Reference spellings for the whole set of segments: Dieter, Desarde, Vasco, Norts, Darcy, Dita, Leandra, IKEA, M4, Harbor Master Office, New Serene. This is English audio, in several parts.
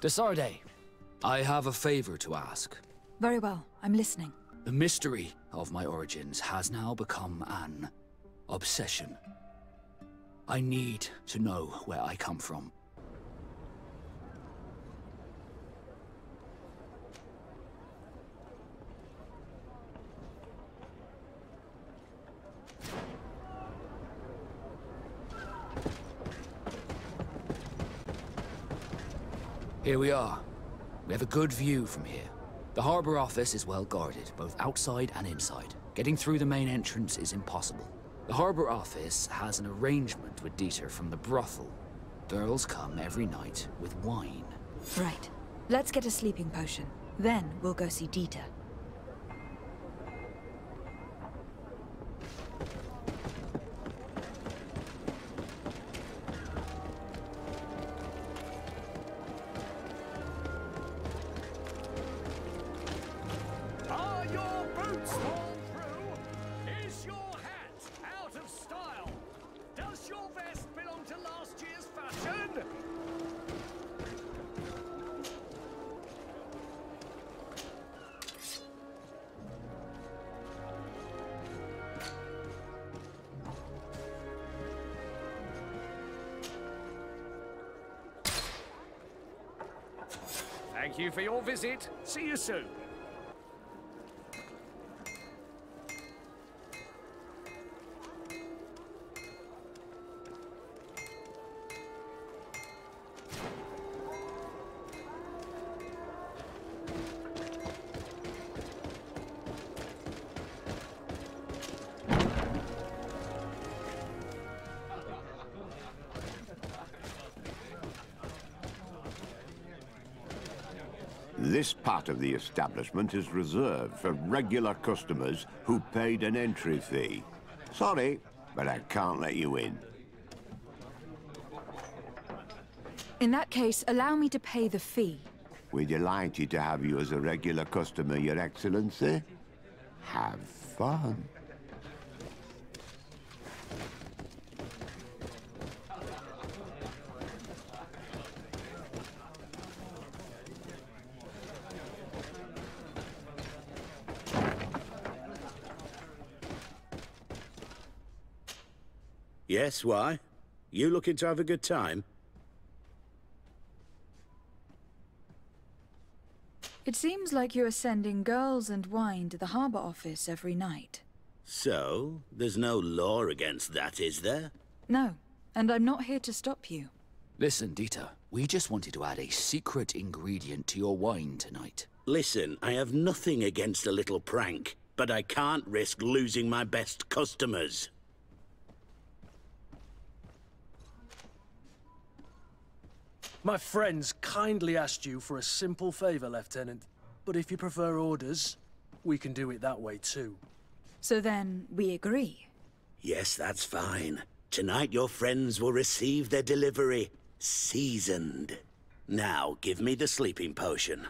Desarde, I have a favor to ask. Very well, I'm listening. The mystery of my origins has now become an obsession. I need to know where I come from. Here we are. We have a good view from here. The harbor office is well guarded, both outside and inside. Getting through the main entrance is impossible. The harbor office has an arrangement with Dieter from the brothel. Girls come every night with wine. Right. Let's get a sleeping potion. Then we'll go see Dieter. Thank you for your visit. See you soon. This part of the establishment is reserved for regular customers who paid an entry fee. Sorry, but I can't let you in. In that case, allow me to pay the fee. We're delighted to have you as a regular customer, Your Excellency. Have fun. Yes, why? You looking to have a good time? It seems like you're sending girls and wine to the harbour office every night. So, there's no law against that, is there? No, and I'm not here to stop you. Listen, Dita, we just wanted to add a secret ingredient to your wine tonight. Listen, I have nothing against a little prank, but I can't risk losing my best customers. My friends kindly asked you for a simple favor, Lieutenant. But if you prefer orders, we can do it that way too. So then, we agree? Yes, that's fine. Tonight your friends will receive their delivery, seasoned. Now, give me the sleeping potion.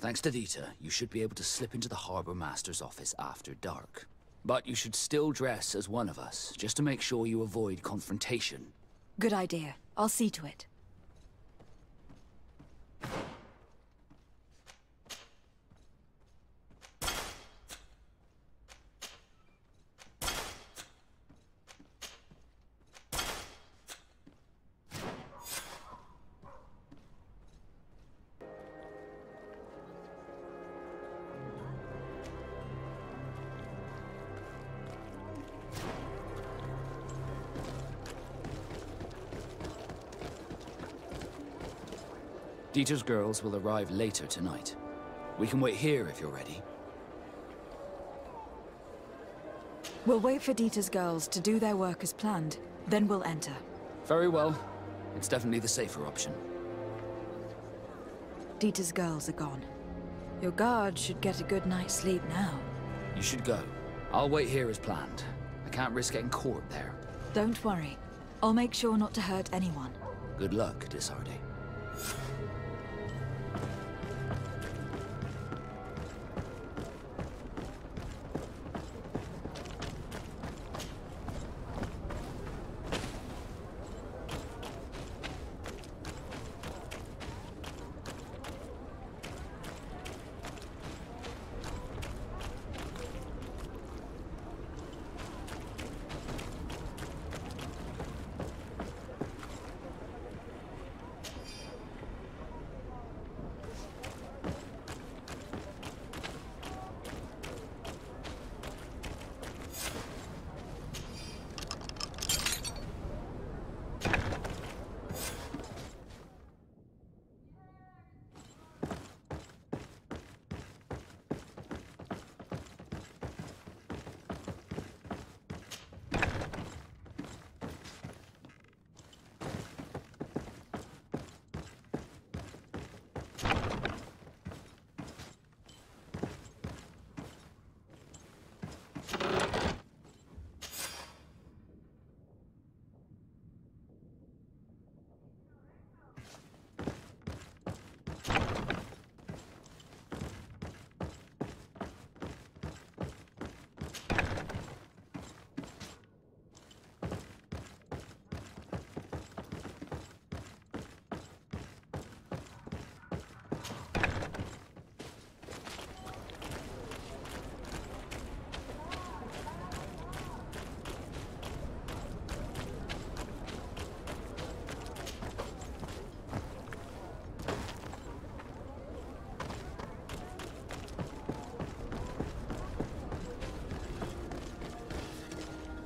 Thanks to Dita, you should be able to slip into the Harbour Master's office after dark. But you should still dress as one of us, just to make sure you avoid confrontation. Good idea. I'll see to it. Dieter's girls will arrive later tonight. We can wait here if you're ready. We'll wait for Dieter's girls to do their work as planned, then we'll enter. Very well. It's definitely the safer option. Dieter's girls are gone. Your guard should get a good night's sleep now. You should go. I'll wait here as planned. I can't risk getting caught there. Don't worry. I'll make sure not to hurt anyone. Good luck, Desarde.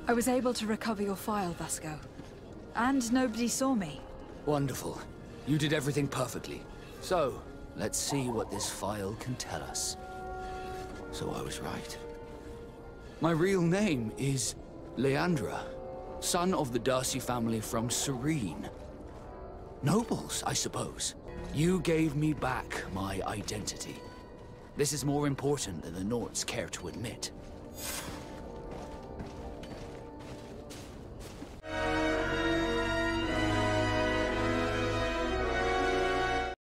I was able to recover your file, Vasco. And nobody saw me. Wonderful. You did everything perfectly. So, let's see what this file can tell us. So I was right. My real name is Leandra, son of the Darcy family from Serene. Nobles, I suppose. You gave me back my identity. This is more important than the Norts care to admit.